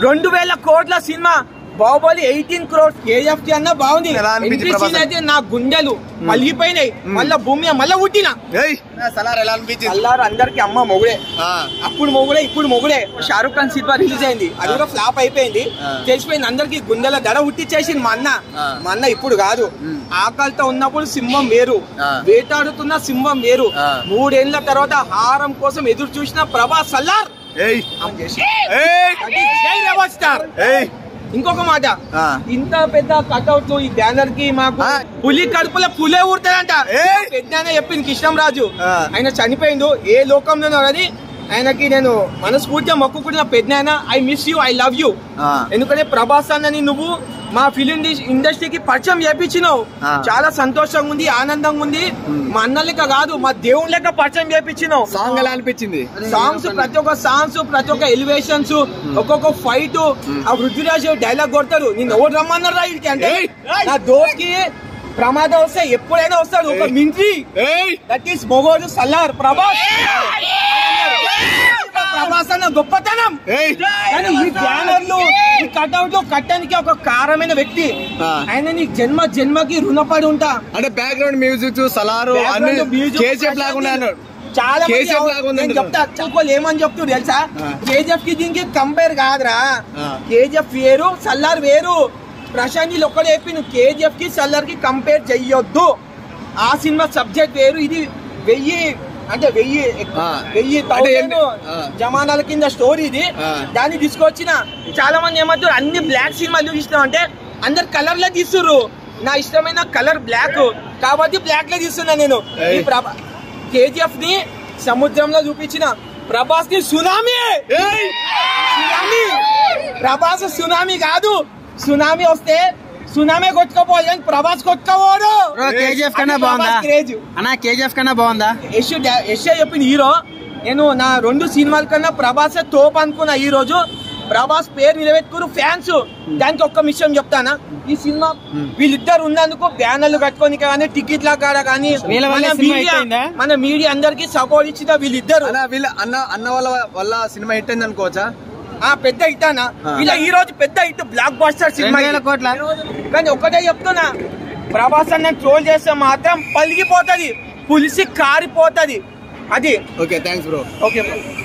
2,000 కోట్ల cinema Baahubali 18 crores KF అన్న బాగుంది. ఎంట్రీ సీన్ అయితే నా గుండెలు మళ్ళీపోయినాయి. మళ్ళా భూమి మళ్ళా పుట్టినా. సలార్ ఎలా అనిపించింది? సలార్ అందరికి అమ్మ మొగుడే. అప్పుడు మొగుడే ఇప్పుడు మొగుడే. షారుఖ్ ఖాన్ సినిమా రిలీజ్ అయింది, అది కూడా ఫ్లాప్ అయిపోయింది, చేసిపోయింది. అందరికి గుండెల దడ ఉట్టిచ్చేసింది మా అన్న. మా అన్న ఇప్పుడు కాదు, ఆకలితో ఉన్నప్పుడు సింహం వేరు, వేటాడుతున్న సింహం వేరు. 3 ఏళ్ల తర్వాత హారం కోసం ఎదురు చూసిన ప్రభాస్ సలార్. ఇంకొక మాట, ఇంత పెద్ద కట్అవుట్ ఈ బ్యానర్ కి మాకు పులి కడుపులో పులే ఊరుతాడంట పెద్ద చెప్పింది కృష్ణంరాజు. ఆయన చనిపోయిండు, ఏ లోకంలోనో అని ఆయనకి నేను మనస్ఫూర్తిగా మొక్కుకుంటున్న. పెద్ద I miss you, I love you. ఎందుకంటే ప్రభాస్ అన్నని నువ్వు మా ఫిలిం ఇండస్ట్రీకి పరిచయం చేపించినావు. చాలా సంతోషంగా ఉంది, ఆనందంగా ఉంది. మా అన్న లెక్క కాదు, మా దేవుని లెక్క పరిచయం చేపించినావు. సాంగ్ ఎలా అనిపించింది? సాంగ్స్ ప్రతి ఒక్క సాంగ్స్, ప్రతి ఒక్క ఎలివేషన్స్, ఒక్కొక్క ఫైట్. ఆ పృథ్వీరాజ్ డైలాగ్ కొడతారు, నిన్ను ఎవరు రమ్మన్నారు రా ఇడికి అంటే నా దోస్కి ప్రమాదం వస్తే ఎప్పుడైనా వస్తాడు ఒక మింత్రి. దట్ ఈస్ మొగోడు సలార్ ప్రభాస్. ప్రభాసన్న గొప్పతనం. ఈ బ్యానర్లు ఈ కట్అవుట్లు కట్టడానికి ఒక కారణమైన వ్యక్తి ఆయన. నీ జన్మ జన్మకి రుణపడి ఉంటా. అంటే బ్యాక్గ్రౌండ్ మ్యూజిక్ సలారు చాలా చెప్తా. వాళ్ళు ఏమని చెప్తారు తెలుసా? కేజీఎఫ్ కి దీనికి కంపేర్ కాదురా. కేజీఎఫ్ వేరు, సలార్ వేరు. ప్రశాంత్ నీళ్ళు ఒక్కడే చెప్పి నువ్వు కేజీఎఫ్ కి సలార్ కి కంపేర్ చెయ్యొద్దు. ఆ సినిమా సబ్జెక్ట్ వేరు, ఇది 1000 జమానాల కింద స్టోరీ ఇది. దాన్ని తీసుకొచ్చిన చాలా మంది ఏమంటారు, అన్ని బ్లాక్ సినిమాలు చూపిస్తున్నాం అంటే అందరు కలర్ లో తీస్తున్నారు. నా ఇష్టమైన కలర్ బ్లాక్ కాబట్టి బ్లాక్ లో తీస్తున్నా నేను. కేజీఎఫ్ ని సముద్రంలో చూపించిన, ప్రభాస్ ని సునామీ. ప్రభాస్ సునామీ కాదు, సునామీ వస్తే సునామీ కొట్టుకోపోదు కానీ ప్రభాస్ కొట్టుకోపోడు. కేజీఎఫ్ కన్నా బాగుందా? అన్నా కేజీఎఫ్ కన్నా బాగుందా? యశ్ చెప్పిన హీరో. నేను నా 2 సినిమాల కన్నా ప్రభాస్ తోపు అనుకున్నా. ఈ రోజు ప్రభాస్ పేరు నిలబెట్టుకుని ఫ్యాన్స్ దానికి ఒక్క విషయం చెప్తానా, ఈ సినిమా వీళ్ళిద్దరు ఉన్నందుకు బ్యానర్లు కట్టుకొని కానీ టికెట్ల కాడ కానీ మన మీడియా అందరికి సపోర్ట్ ఇచ్చిన వీళ్ళిద్దరు. అన్న వల్ల సినిమా హిట్ అయింది అనుకోవచ్చా? పెద్ద హిట్ అన్న, ఇలా ఈ రోజు పెద్ద హిట్ బ్లాక్ బస్టర్ సినిమా. కానీ ఒక్కటే చెప్తున్నా, ప్రభాస్ అన్న ట్రోల్ చేస్తే మాత్రం పలిగిపోతుంది, పులిసి కారిపోతుంది. అది okay, thanks bro. Okay bro.